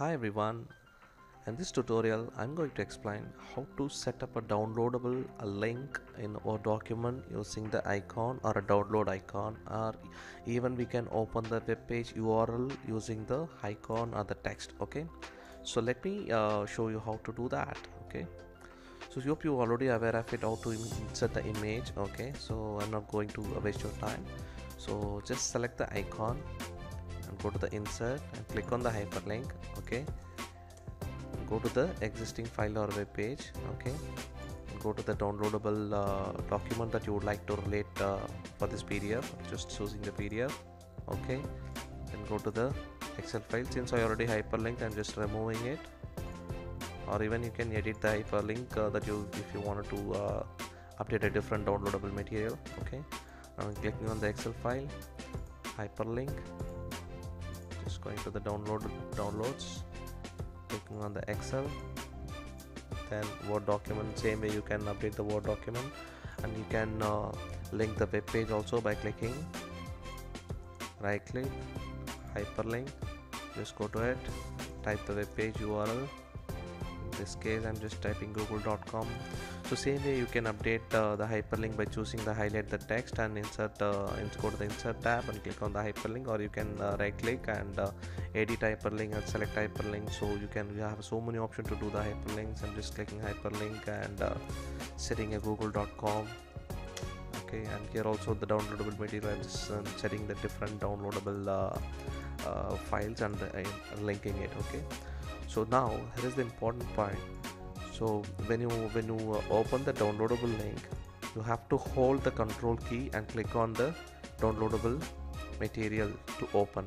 Hi everyone, in this tutorial I'm going to explain how to set up a downloadable link in our document using the icon or a download icon, or even we can open the web page URL using the icon or the text. Okay, so let me show you how to do that. Okay, so hope you already aware of it, how to insert the image. Okay, so I'm not going to waste your time, so just select the icon and go to the insert and click on the hyperlink. Okay, go to the existing file or web page. Okay, go to the downloadable document that you would like to relate for this PDF, just choosing the PDF. Okay, then go to the Excel file. Since I already hyperlinked, I'm just removing it, or even you can edit the hyperlink if you wanted to update a different downloadable material. Okay, I'm clicking on the Excel file, hyperlink, just going to the downloads, clicking on the Excel, then Word document. Same way you can update the Word document, and you can link the web page also by clicking right click, hyperlink, just go to it, type the web page URL. In this case I'm just typing google.com. so same way you can update the hyperlink by choosing the highlight the text and insert, go to the insert tab and click on the hyperlink, or you can right click and edit hyperlink and select hyperlink. So you have so many options to do the hyperlinks. I'm just clicking hyperlink and setting a google.com. okay, and here also the downloadable material, I'm just setting the different downloadable files and linking it. Okay, so now here is the important part. So when you open the downloadable link, you have to hold the control key and click on the downloadable material to open.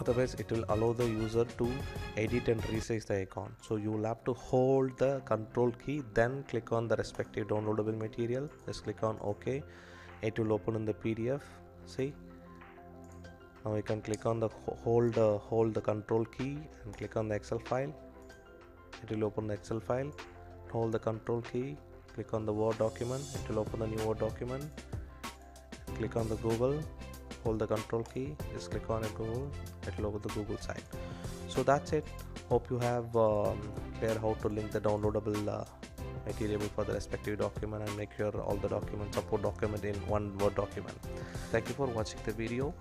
Otherwise it will allow the user to edit and resize the icon. So you will have to hold the control key, then click on the respective downloadable material. Just click on OK. It will open in the PDF. See, now you can click on the hold the control key and click on the Excel file. It will open the Excel file. Hold the control key, click on the Word document. It will open the new Word document. Click on the Google, hold the control key, just click on it, Google. It will open the Google site. So that's it. Hope you have clear how to link the downloadable material for the respective document and make sure all the support document in one Word document. Thank you for watching the video.